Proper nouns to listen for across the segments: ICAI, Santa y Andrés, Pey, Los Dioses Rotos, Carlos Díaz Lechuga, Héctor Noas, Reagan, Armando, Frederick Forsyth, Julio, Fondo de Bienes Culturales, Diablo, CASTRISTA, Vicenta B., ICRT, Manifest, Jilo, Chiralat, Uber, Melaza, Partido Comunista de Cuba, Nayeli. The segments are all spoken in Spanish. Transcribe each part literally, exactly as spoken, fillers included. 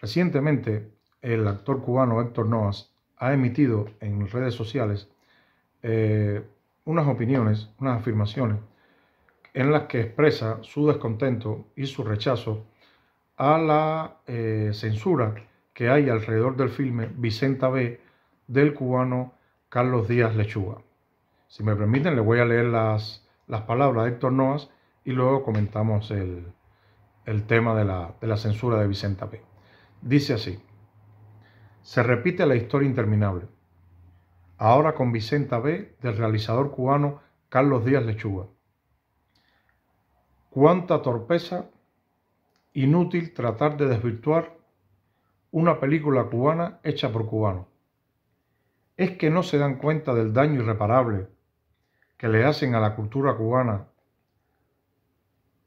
Recientemente, el actor cubano Héctor Noas ha emitido en redes sociales eh, unas opiniones, unas afirmaciones en las que expresa su descontento y su rechazo a la eh, censura que hay alrededor del filme Vicenta B. del cubano Carlos Díaz Lechuga. Si me permiten, les voy a leer las, las palabras de Héctor Noas y luego comentamos el, el tema de la, de la censura de Vicenta B. Dice así: se repite la historia interminable, ahora con Vicenta B. del realizador cubano Carlos Díaz Lechuga. Cuánta torpeza, inútil tratar de desvirtuar una película cubana hecha por cubanos. ¿Es que no se dan cuenta del daño irreparable que le hacen a la cultura cubana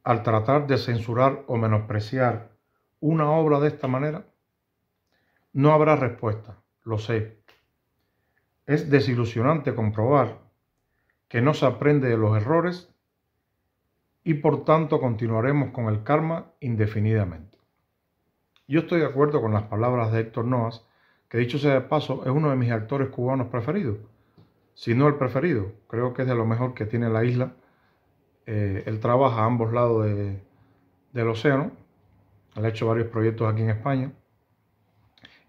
al tratar de censurar o menospreciar una obra de esta manera? No habrá respuesta, lo sé. Es desilusionante comprobar que no se aprende de los errores y por tanto continuaremos con el karma indefinidamente. Yo estoy de acuerdo con las palabras de Héctor Noas, que dicho sea de paso es uno de mis actores cubanos preferidos, si no el preferido. Creo que es de lo mejor que tiene la isla. Eh, él trabaja a ambos lados de, del océano, él ha hecho varios proyectos aquí en España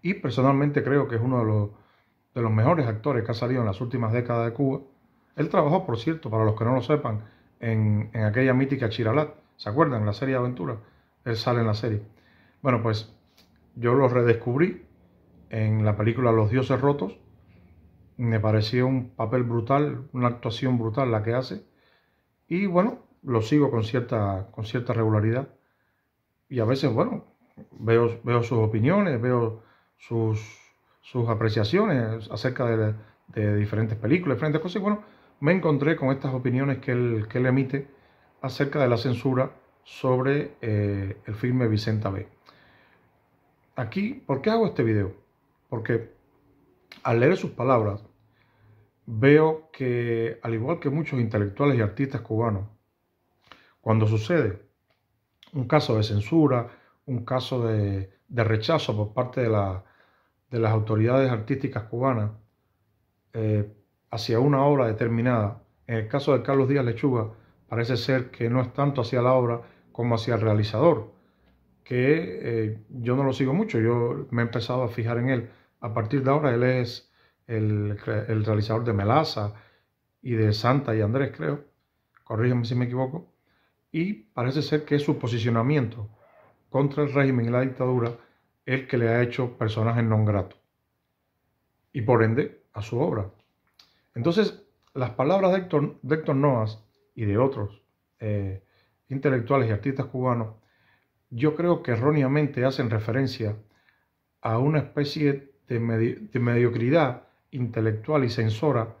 y personalmente creo que es uno de los, de los mejores actores que ha salido en las últimas décadas de Cuba. Él trabajó, por cierto, para los que no lo sepan, en, en aquella mítica Chiralat, ¿se acuerdan? La serie de aventuras, él sale en la serie. Bueno, pues yo lo redescubrí en la película Los Dioses Rotos. Me pareció un papel brutal, una actuación brutal la que hace. Y bueno, lo sigo con cierta, con cierta regularidad. Y a veces, bueno, veo, veo sus opiniones, veo sus, sus apreciaciones acerca de, de diferentes películas, diferentes cosas. Y bueno, me encontré con estas opiniones que él, que él emite acerca de la censura sobre eh, el filme Vicenta B. Aquí, ¿por qué hago este video? Porque al leer sus palabras veo que, al igual que muchos intelectuales y artistas cubanos, cuando sucede un caso de censura, un caso de, de rechazo por parte de, la, de las autoridades artísticas cubanas eh, hacia una obra determinada, en el caso de Carlos Díaz Lechuga parece ser que no es tanto hacia la obra como hacia el realizador, que eh, yo no lo sigo mucho. Yo me he empezado a fijar en él a partir de ahora. Él es el, el realizador de Melaza y de Santa y Andrés, creo. Corrígeme si me equivoco. Y parece ser que es su posicionamiento contra el régimen y la dictadura el que le ha hecho personajes non gratos. Y por ende, a su obra. Entonces, las palabras de Héctor, de Héctor Noas y de otros eh, intelectuales y artistas cubanos, yo creo que erróneamente hacen referencia a una especie de De, medi de mediocridad intelectual y censora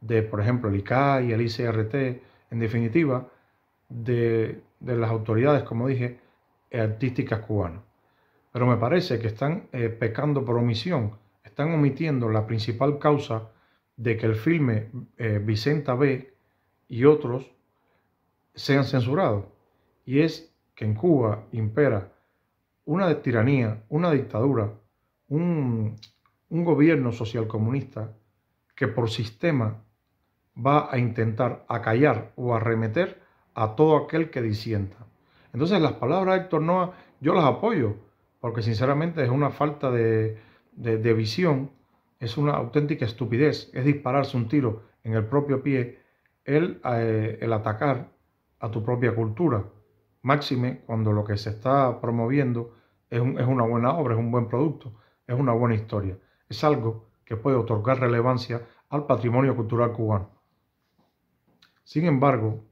de, por ejemplo, el I C A I, el I C R T, en definitiva, de, de las autoridades, como dije, artísticas cubanas. Pero me parece que están eh, pecando por omisión, están omitiendo la principal causa de que el filme eh, Vicenta B. y otros sean censurados, y es que en Cuba impera una tiranía, una dictadura, Un, un gobierno socialcomunista que por sistema va a intentar acallar o arremeter a todo aquel que disienta. Entonces las palabras de Héctor Noas yo las apoyo, porque sinceramente es una falta de, de, de visión, es una auténtica estupidez, es dispararse un tiro en el propio pie el, eh, el atacar a tu propia cultura, máxime cuando lo que se está promoviendo es, un, es una buena obra, es un buen producto. Es una buena historia, es algo que puede otorgar relevancia al patrimonio cultural cubano. Sin embargo,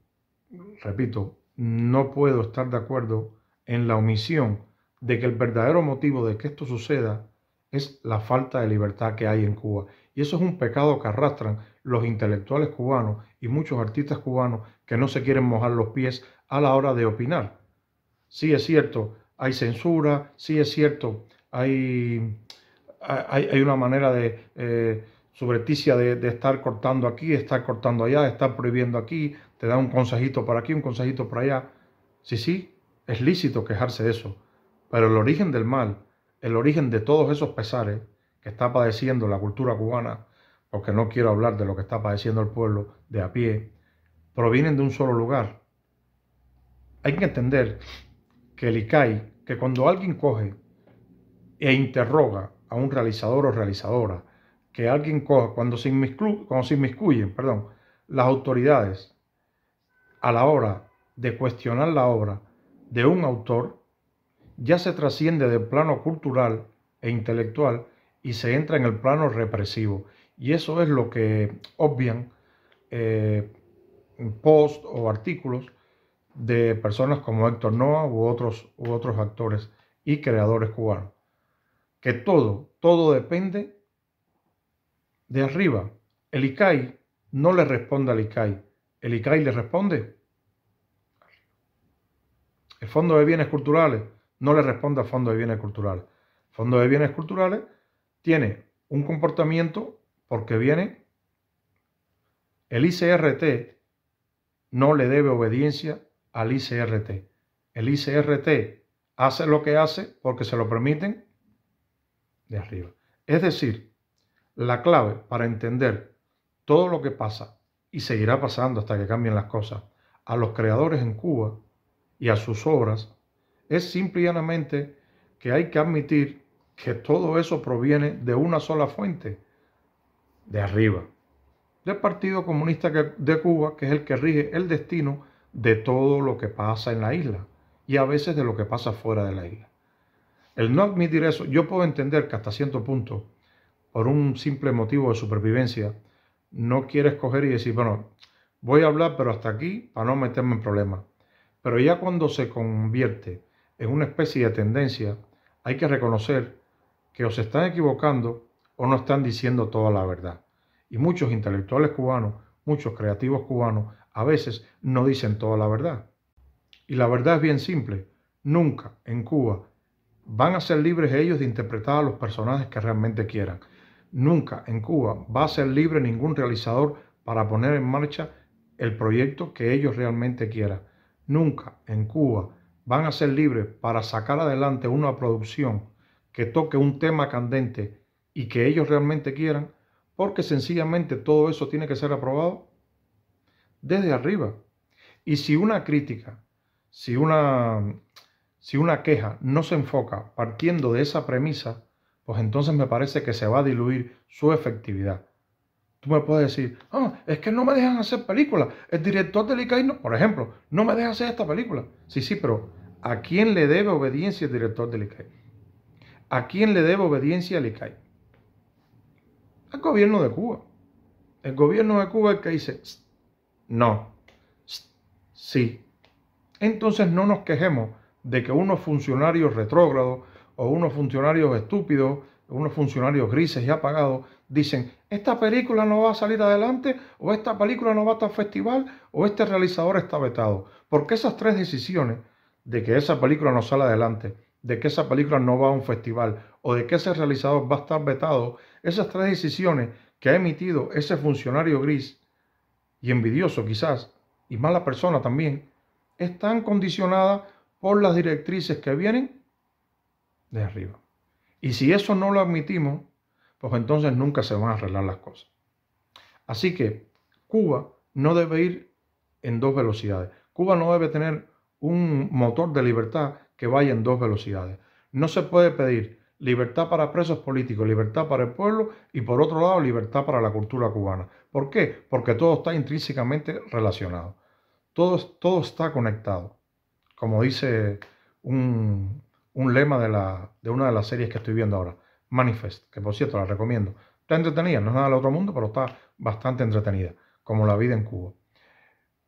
repito, no puedo estar de acuerdo en la omisión de que el verdadero motivo de que esto suceda es la falta de libertad que hay en Cuba. Y eso es un pecado que arrastran los intelectuales cubanos y muchos artistas cubanos que no se quieren mojar los pies a la hora de opinar. Sí es cierto, hay censura, sí es cierto, Hay, hay, hay una manera de, eh, subrepticia de, de estar cortando aquí, de estar cortando allá, de estar prohibiendo aquí, te da un consejito por aquí, un consejito por allá. Sí, sí, es lícito quejarse de eso, pero el origen del mal el origen de todos esos pesares que está padeciendo la cultura cubana, porque no quiero hablar de lo que está padeciendo el pueblo de a pie, provienen de un solo lugar. Hay que entender que el I C A I, que cuando alguien coge e interroga a un realizador o realizadora, que alguien coja, cuando se inmiscuyen, cuando se inmiscuyen perdón, las autoridades a la hora de cuestionar la obra de un autor, ya se trasciende del plano cultural e intelectual y se entra en el plano represivo. Y eso es lo que obvian eh, posts o artículos de personas como Héctor Noas u otros, u otros actores y creadores cubanos. Que todo, todo depende de arriba. El I C A I no le responde al I C A I. ¿El I C A I le responde? El Fondo de Bienes Culturales no le responde al Fondo de Bienes Culturales. El Fondo de Bienes Culturales tiene un comportamiento porque viene el I C R T, no le debe obediencia al I C R T. El I C R T hace lo que hace porque se lo permiten de arriba. Es decir, la clave para entender todo lo que pasa y seguirá pasando hasta que cambien las cosas a los creadores en Cuba y a sus obras es simple y llanamente que hay que admitir que todo eso proviene de una sola fuente, de arriba, del Partido Comunista de Cuba, que es el que rige el destino de todo lo que pasa en la isla y a veces de lo que pasa fuera de la isla. El no admitir eso, yo puedo entender que hasta cierto punto, por un simple motivo de supervivencia, no quieres coger y decir, bueno, voy a hablar pero hasta aquí para no meterme en problemas. Pero ya cuando se convierte en una especie de tendencia, hay que reconocer que o se están equivocando o no están diciendo toda la verdad. Y muchos intelectuales cubanos, muchos creativos cubanos, a veces no dicen toda la verdad. Y la verdad es bien simple. Nunca en Cuba van a ser libres ellos de interpretar a los personajes que realmente quieran. Nunca en Cuba va a ser libre ningún realizador para poner en marcha el proyecto que ellos realmente quieran. Nunca en Cuba van a ser libres para sacar adelante una producción que toque un tema candente y que ellos realmente quieran, porque sencillamente todo eso tiene que ser aprobado desde arriba. Y si una crítica, si una, si una queja no se enfoca partiendo de esa premisa, pues entonces me parece que se va a diluir su efectividad. Tú me puedes decir, ah, es que no me dejan hacer películas, el director del I C A I, no, por ejemplo, no me deja hacer esta película. Sí, sí, pero ¿a quién le debe obediencia el director del I C A I? ¿A quién le debe obediencia el I C A I? El gobierno de Cuba. El gobierno de Cuba es el que dice, no, sí. Entonces no nos quejemos de que unos funcionarios retrógrados o unos funcionarios estúpidos, unos funcionarios grises y apagados, dicen, esta película no va a salir adelante, o esta película no va a estar festival, o este realizador está vetado. Porque esas tres decisiones de que esa película no sale adelante, de que esa película no va a un festival o de que ese realizador va a estar vetado, esas tres decisiones que ha emitido ese funcionario gris y envidioso quizás, y mala persona también, están condicionadas por las directrices que vienen de arriba. Y si eso no lo admitimos, pues entonces nunca se van a arreglar las cosas. Así que Cuba no debe ir en dos velocidades. Cuba no debe tener un motor de libertad que vaya en dos velocidades. No se puede pedir libertad para presos políticos, libertad para el pueblo y por otro lado libertad para la cultura cubana. ¿Por qué? Porque todo está intrínsecamente relacionado. Todo, todo está conectado. Como dice un, un lema de, la, de una de las series que estoy viendo ahora, Manifest, que por cierto la recomiendo. Está entretenida, no es nada del otro mundo, pero está bastante entretenida, como la vida en Cuba.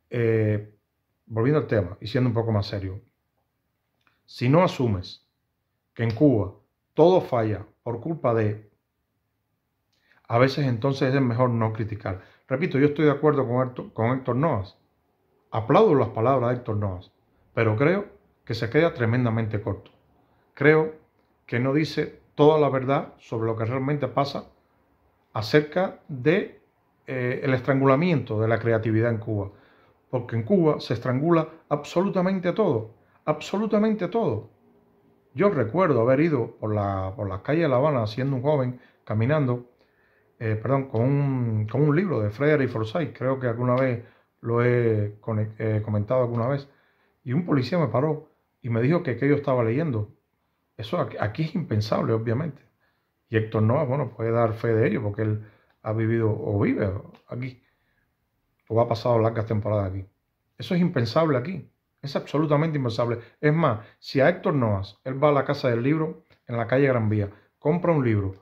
Eh, volviendo al tema y siendo un poco más serio, si no asumes que en Cuba todo falla por culpa de, a veces entonces es mejor no criticar. Repito, yo estoy de acuerdo con Héctor, con Héctor Noas. Aplaudo las palabras de Héctor Noas, pero creo que se queda tremendamente corto. Creo que no dice toda la verdad sobre lo que realmente pasa acerca de eh, el estrangulamiento de la creatividad en Cuba. Porque en Cuba se estrangula absolutamente todo. Absolutamente todo. Yo recuerdo haber ido por la, por las calles de La Habana siendo un joven, caminando, eh, perdón, con un, con un libro de Frederick Forsyth, creo que alguna vez lo he con, eh, comentado alguna vez, y un policía me paró y me dijo que, que yo estaba leyendo. Eso aquí, aquí es impensable, obviamente. Y Héctor Noas, bueno, puede dar fe de ello porque él ha vivido o vive aquí, o ha pasado largas temporadas aquí. Eso es impensable aquí, es absolutamente impensable. Es más, si a Héctor Noas, él va a la Casa del Libro en la calle Gran Vía, compra un libro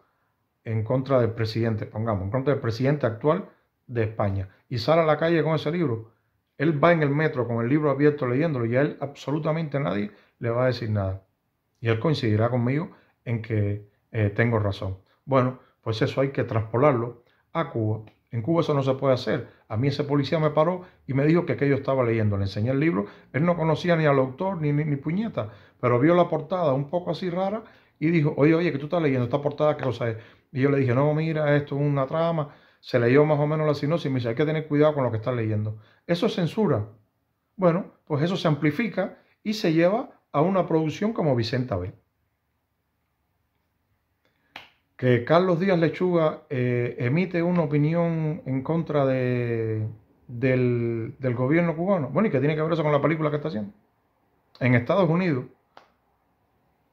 en contra del presidente, pongamos, en contra del presidente actual de España, y sale a la calle con ese libro, él va en el metro con el libro abierto leyéndolo y a él absolutamente nadie le va a decir nada. Y él coincidirá conmigo en que eh, tengo razón. Bueno, pues eso hay que traspolarlo a Cuba. En Cuba eso no se puede hacer. A mí ese policía me paró y me dijo que aquello estaba leyendo. Le enseñé el libro. Él no conocía ni al autor ni, ni, ni puñeta, pero vio la portada un poco así rara y dijo, oye, oye, que tú estás leyendo esta portada, ¿qué cosa es? Y yo le dije, no, mira, esto es una trama. Se leyó más o menos la sinopsis y me dice, hay que tener cuidado con lo que estás leyendo. Eso es censura. Bueno, pues eso se amplifica y se lleva a una producción como Vicenta B. Que Carlos Díaz Lechuga eh, emite una opinión en contra de, del, del gobierno cubano. Bueno, ¿y qué tiene que ver eso con la película que está haciendo? En Estados Unidos,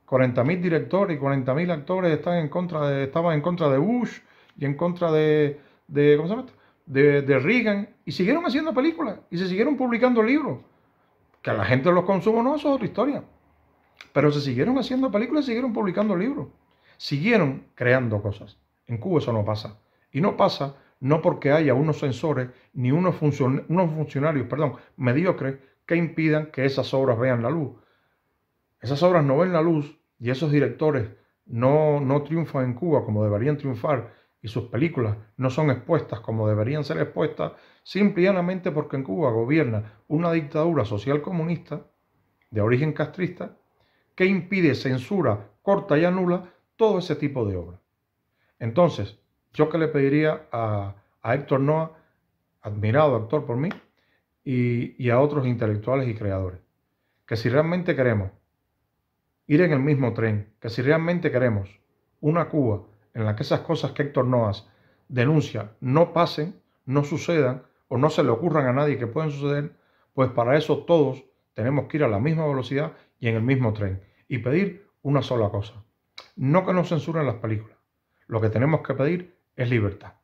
cuarenta mil directores y cuarenta mil actores están en contra de, estaban en contra de Bush y en contra de, de, ¿cómo se llama esto? de, de Reagan. Y siguieron haciendo películas y se siguieron publicando libros. Que la gente los consuma, no, eso es otra historia. Pero se siguieron haciendo películas y siguieron publicando libros. Siguieron creando cosas. En Cuba eso no pasa. Y no pasa no porque haya unos censores ni unos, funcion unos funcionarios perdón, mediocres que impidan que esas obras vean la luz. Esas obras no ven la luz y esos directores no, no triunfan en Cuba como deberían triunfar y sus películas no son expuestas como deberían ser expuestas simple y llanamente porque en Cuba gobierna una dictadura social comunista de origen castrista que impide, censura, corta y anula todo ese tipo de obra. Entonces, yo que le pediría a, a Héctor Noas, admirado actor por mí, y, y a otros intelectuales y creadores, que si realmente queremos ir en el mismo tren, que si realmente queremos una Cuba en la que esas cosas que Héctor Noas denuncia no pasen, no sucedan, o no se le ocurran a nadie que pueden suceder, pues para eso todos tenemos que ir a la misma velocidad y en el mismo tren, y pedir una sola cosa. No que nos censuren las películas. Lo que tenemos que pedir es libertad.